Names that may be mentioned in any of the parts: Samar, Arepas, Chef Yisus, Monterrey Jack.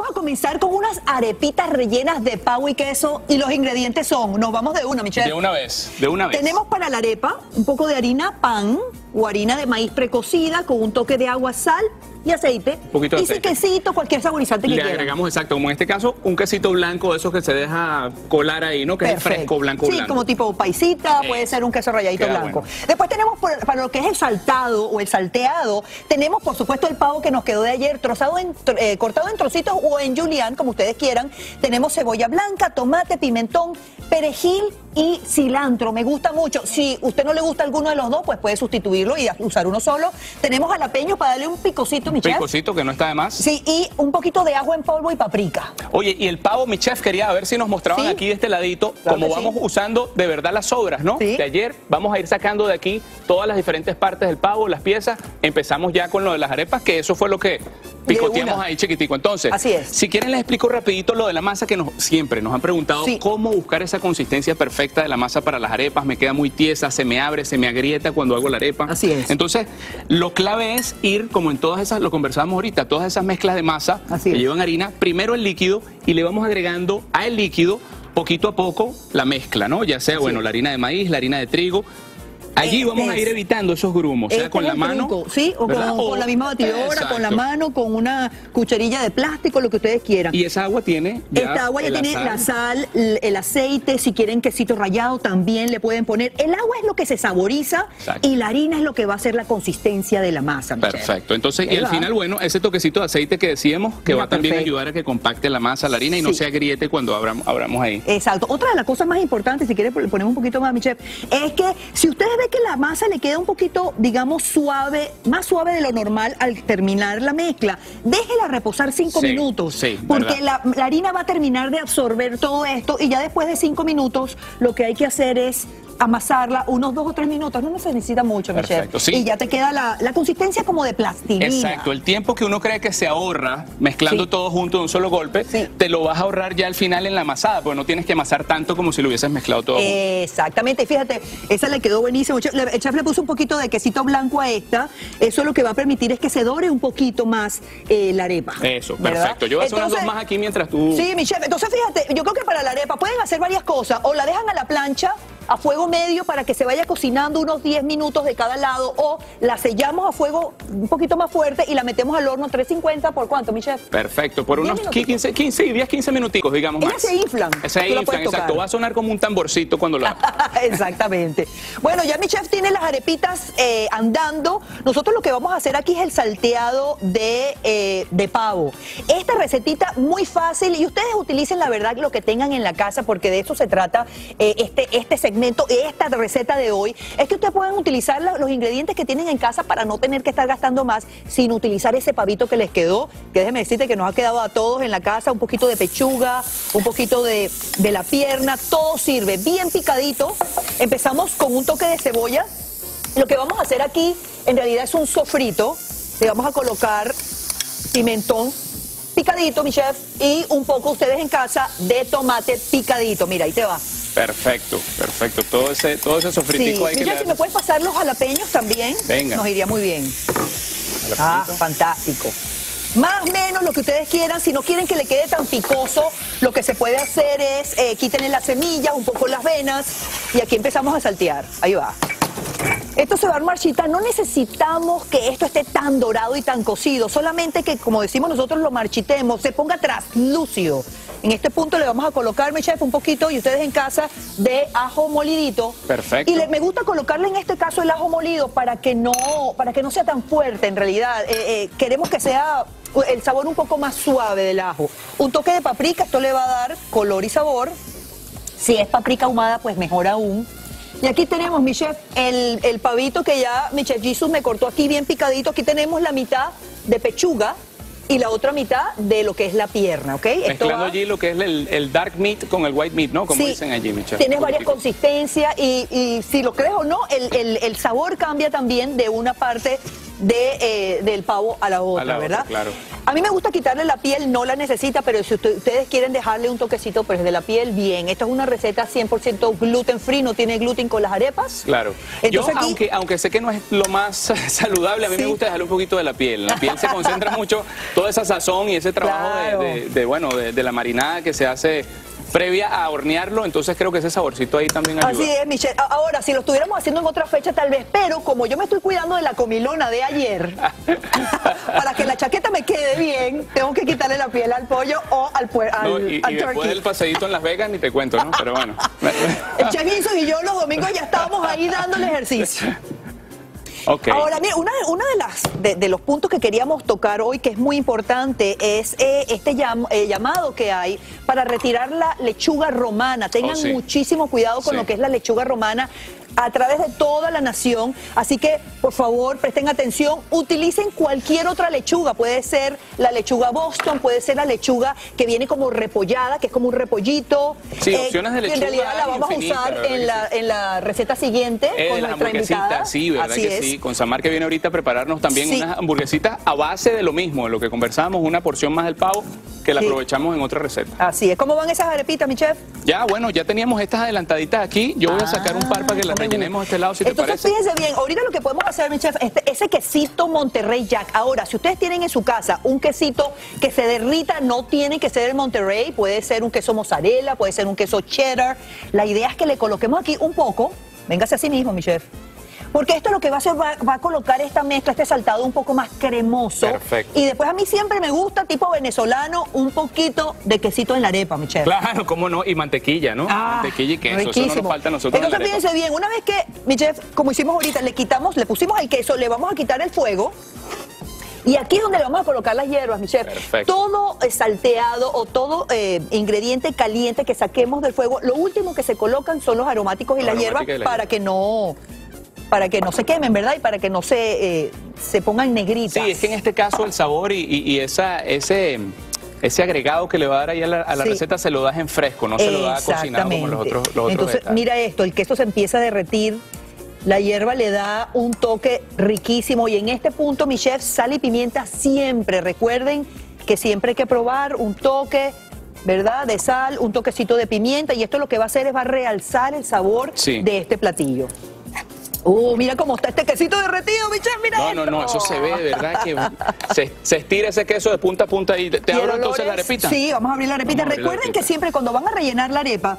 vamos a comenzar con unas arepitas rellenas de pavo y queso. Y los ingredientes son, nos vamos de una, Michelle. De una vez. Tenemos para la arepa un poco de harina pan o harina de maíz precocida con un toque de agua, sal y aceite. Un poquito de aceite. Y si quesito, cualquier saborizante que quieras. Le agregamos, exacto, como en este caso, un quesito blanco de esos que se deja colar ahí, ¿no? Que perfecto. Es el fresco, blanco, sí, blanco. Sí, como tipo paisita, puede ser un queso ralladito blanco. Bueno. Después tenemos, para lo que es el saltado o el salteado, tenemos, por supuesto, el pavo que nos quedó de ayer, trozado en, cortado en trocitos o en julián, como ustedes quieran. Tenemos cebolla blanca, tomate, pimentón, perejil y cilantro. Me gusta mucho. Si usted no le gusta alguno de los dos, pues puede sustituirlo y usar uno solo. Tenemos jalapeños para darle un picocito, mi chef. Picocito que no está de más. Sí, y un poquito de agua en polvo y paprika. Oye, y el pavo, mi chef, quería ver si nos mostraban aquí de este ladito, claro, como vamos usando de verdad las sobras, ¿no? De ayer vamos a ir sacando de aquí todas las diferentes partes del pavo, las piezas. Empezamos ya con lo de las arepas, que eso fue lo que picoteamos ahí chiquitico. Entonces, así es. Si quieren les explico rapidito lo de la masa que siempre nos han preguntado cómo buscar esa consistencia perfecta de la masa para las arepas. Me queda muy tiesa, se me abre, se me agrieta cuando hago la arepa. Así es. Entonces, lo clave es ir, como en todas esas, lo conversábamos ahorita, todas esas mezclas de masa que llevan harina, primero el líquido y le vamos agregando al líquido poquito a poco la mezcla, ¿no? Ya sea, la harina de maíz, la harina de trigo. Allí vamos a ir evitando esos grumos, o sea, con la mano. Sí, o con la misma batidora, con la mano, con una cucharilla de plástico, lo que ustedes quieran. Y esa agua tiene ya la sal, el aceite, si quieren quesito rallado también le pueden poner. El agua es lo que se saboriza y la harina es lo que va a ser la consistencia de la masa. Perfecto, entonces y al final, bueno, ese toquecito de aceite que decíamos que va también a ayudar a que compacte la masa, la harina y no se agriete cuando abramos ahí. Exacto, otra de las cosas más importantes, si quieres ponemos un poquito más, mi chef, es que si ustedes ven que la masa le queda un poquito, digamos, suave, más suave de lo normal al terminar la mezcla, déjela reposar 5 minutos, porque la harina va a terminar de absorber todo esto y ya después de 5 minutos lo que hay que hacer es amasarla unos 2 o 3 minutos, no se necesita mucho, Michelle. Y ya te queda la consistencia como de plastilina. Exacto, el tiempo que uno cree que se ahorra mezclando todo junto de un solo golpe, te lo vas a ahorrar ya al final en la amasada, porque no tienes que amasar tanto como si lo hubieses mezclado todo. Exactamente, fíjate, esa le quedó buenísima. El chef le puso un poquito de quesito blanco a esta, eso lo que va a permitir es que se dore un poquito más la arepa. Eso, perfecto. Yo voy a hacer unas 2 más aquí mientras tú... Sí, mi chef, entonces fíjate, yo creo que para la arepa pueden hacer varias cosas, o la dejan a la plancha, a fuego medio para que se vaya cocinando unos 10 minutos de cada lado, o la sellamos a fuego un poquito más fuerte y la metemos al horno 350 por cuánto, mi chef. Perfecto, por unos 10, 15 minuticos, digamos. Ellas se inflan. Se inflan, exacto. Va a sonar como un tamborcito cuando lo haga. Exactamente. Bueno, ya mi chef tiene las arepitas andando. Nosotros lo que vamos a hacer aquí es el salteado de pavo. Esta recetita muy fácil y ustedes utilicen la verdad lo que tengan en la casa porque de eso se trata este segmento. Esta receta de hoy es que ustedes pueden utilizar los ingredientes que tienen en casa para no tener que estar gastando más, sin utilizar ese pavito que les quedó, que déjeme decirte que nos ha quedado a todos en la casa, un poquito de pechuga, un poquito de la pierna, todo sirve bien picadito. Empezamos con un toque de cebolla. Lo que vamos a hacer aquí en realidad es un sofrito. Le vamos a colocar pimentón picadito, mi chef, y un poco ustedes en casa de tomate picadito. Mira, ahí te va. Perfecto, perfecto. Todo ese sofritico hay que... Mira, si me puedes pasar los jalapeños también, venga, nos iría muy bien. Ah, fantástico. Más o menos lo que ustedes quieran, si no quieren que le quede tan picoso, lo que se puede hacer es quítenle las semillas, un poco las venas, y aquí empezamos a saltear. Ahí va. Esto se va a armar, marchita, no necesitamos que esto esté tan dorado y tan cocido, solamente que, como decimos nosotros, lo marchitemos, se ponga traslúcido. En este punto le vamos a colocar, mi chef, un poquito, y ustedes en casa, de ajo molidito. Perfecto. Y me gusta colocarle en este caso el ajo molido para que no sea tan fuerte en realidad. Queremos que sea el sabor un poco más suave del ajo. Un toque de paprika, esto le va a dar color y sabor. Si es paprika ahumada, pues mejor aún. Y aquí tenemos, mi chef, el pavito que ya mi chef Yisus me cortó aquí bien picadito. Aquí tenemos la mitad de pechuga y la otra mitad de lo que es la pierna, ¿ok? Mezclando allí lo que es el dark meat con el white meat, ¿no? Como dicen allí, mi chef. Tienes varias consistencias y si lo crees o no, el sabor cambia también de una parte del pavo a la otra, ¿verdad? Claro. A mí me gusta quitarle la piel, no la necesita, pero si ustedes quieren dejarle un toquecito pues, de la piel, bien. Esta es una receta 100% gluten free, no tiene gluten con las arepas. Claro. Entonces, yo, aunque sé que no es lo más saludable, a mí me gusta dejarle un poquito de la piel. La piel se concentra mucho, toda esa sazón y ese trabajo de la marinada que se hace previa a hornearlo, entonces creo que ese saborcito ahí también ayuda. Así es, Michelle. Ahora, si lo estuviéramos haciendo en otra fecha tal vez, pero como yo me estoy cuidando de la comilona de ayer, para que la chaqueta me quede bien, tengo que quitarle la piel al pollo o al turkey. Después del paseíto en Las Vegas ni te cuento, ¿no? Pero bueno. El Chef Yisus y yo los domingos ya estábamos ahí dándole ejercicio. Okay. Ahora, mira, uno de los puntos que queríamos tocar hoy, que es muy importante, es este llamado que hay para retirar la lechuga romana. Tengan muchísimo cuidado con lo que es la lechuga romana a través de toda la nación. Así que, por favor, presten atención. Utilicen cualquier otra lechuga. Puede ser la lechuga Boston, puede ser la lechuga que viene como repollada, que es como un repollito. Sí, opciones de lechuga. En realidad la vamos a usar en la receta siguiente con nuestra invitada. Sí, ¿verdad que sí? Con Samar, que viene ahorita a prepararnos también unas hamburguesitas a base de lo mismo, de lo que conversábamos, una porción más del pavo, que la aprovechamos en otra receta. Así es. ¿Cómo van esas arepitas, mi chef? Ya, bueno, ya teníamos estas adelantaditas aquí. Yo voy a sacar un par para que las rellenemos este lado, si te parece. Entonces, fíjense bien, ahorita lo que podemos hacer, mi chef, ese quesito Monterrey Jack. Ahora, si ustedes tienen en su casa un quesito que se derrita, no tiene que ser el Monterrey, puede ser un queso mozzarella, puede ser un queso cheddar. La idea es que le coloquemos aquí un poco, véngase así mismo, mi chef. Porque esto lo que va a hacer va a colocar esta mezcla, este saltado un poco más cremoso. Perfecto. Y después a mí siempre me gusta, tipo venezolano, un poquito de quesito en la arepa, mi chef. Claro, cómo no, y mantequilla, ¿no? Mantequilla y queso, riquísimo. Eso no nos falta a nosotros. Entonces fíjense bien, una vez que, mi chef, como hicimos ahorita, le pusimos el queso, le vamos a quitar el fuego. Y aquí es donde le vamos a colocar las hierbas, mi chef. Perfecto. Todo salteado o todo ingrediente caliente que saquemos del fuego, lo último que se colocan son los aromáticos y las hierbas para que no... Para que no se quemen, ¿verdad? Y para que no se pongan negritas. Sí, es que en este caso el sabor y ese agregado que le va a dar ahí a la receta se lo das en fresco, no se lo da cocinado como los otros Entonces, mira esto, el queso se empieza a derretir, la hierba le da un toque riquísimo. Y en este punto, mi chef, sal y pimienta siempre. Recuerden que siempre hay que probar un toque, ¿verdad? De sal, un toquecito de pimienta. Y esto lo que va a hacer es va a realzar el sabor de este platillo. Mira cómo está este quesito derretido, Michelle, mira No, eso se ve, ¿verdad? Que se estira ese queso de punta a punta ahí. ¿Te abro entonces la arepita? Sí, vamos a abrir la arepita. Recuerden que siempre cuando van a rellenar la arepa,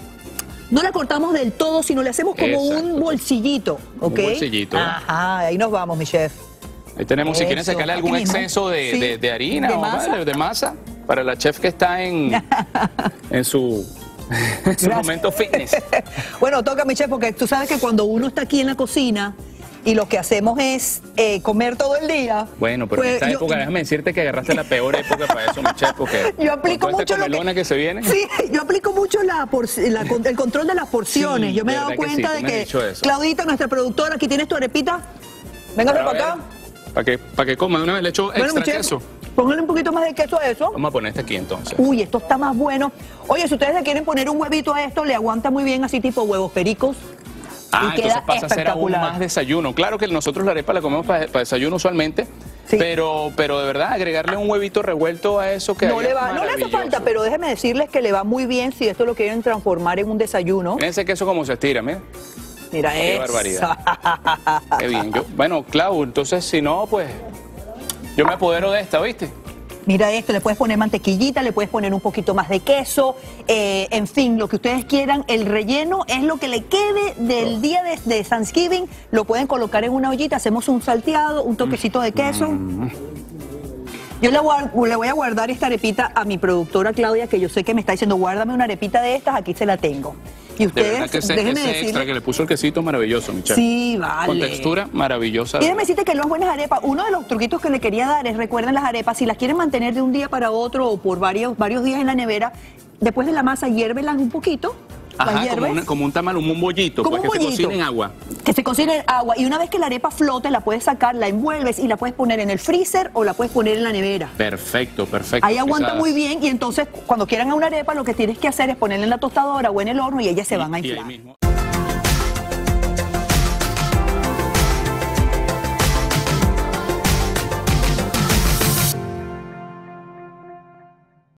no la cortamos del todo, sino le hacemos como un bolsillito, ¿ok? Un bolsillito. Ajá, ahí nos vamos, mi chef. Ahí tenemos, si quieren sacarle algún exceso de harina de masa, para la chef que está en su... Es un momento fitness. Bueno, toca, mi chef, porque tú sabes que cuando uno está aquí en la cocina y lo que hacemos es comer todo el día. Bueno, pero en esta época, déjame decirte que agarraste la peor época para eso, mi chef, porque yo aplico mucho que se viene. Sí, yo aplico mucho el control de las porciones. Sí, yo me he dado cuenta de que Claudita, nuestra productora, aquí tienes tu arepita. Véngase para acá. Para que coman, una vez le echo extra queso. Póngale un poquito más de queso a eso. Vamos a poner este aquí entonces. Uy, esto está más bueno. Oye, si ustedes le quieren poner un huevito a esto, le aguanta muy bien así tipo huevos pericos. Ah, y entonces pasa a ser aún más desayuno. Claro que nosotros la arepa la comemos para desayuno usualmente, pero de verdad agregarle un huevito revuelto a eso que no le hace falta, pero déjenme decirles que le va muy bien si esto lo quieren transformar en un desayuno. Fíjense que eso como se estira, miren. Mira eso. Qué barbaridad. Qué bien. Bueno, Clau, entonces si no, pues... Yo me apodero de esta, ¿viste? Mira esto, le puedes poner mantequillita, le puedes poner un poquito más de queso, en fin, lo que ustedes quieran. El relleno es lo que le quede del día de Thanksgiving. Lo pueden colocar en una ollita, hacemos un salteado, un toquecito de queso. Yo le voy a guardar esta arepita a mi productora Claudia, que yo sé que me está diciendo, guárdame una arepita de estas, aquí se la tengo. Y ustedes, de verdad que ese extra que le puso el quesito maravilloso, mi chef. Sí, vale. Con textura maravillosa. Y déjame decirte que las buenas arepas, uno de los truquitos que le quería dar es, recuerden las arepas, si las quieren mantener de un día para otro o por varios días en la nevera, después de la masa, hiérvelas un poquito. Ajá, como un tamal, un bollito, pues, que se cocine en agua. Que se cocine en agua. Y una vez que la arepa flote, la puedes sacar, la envuelves y la puedes poner en el freezer o la puedes poner en la nevera. Perfecto, perfecto. Ahí aguanta muy bien, y entonces cuando quieran una arepa, lo que tienes que hacer es ponerla en la tostadora o en el horno y ellas se van a inflar.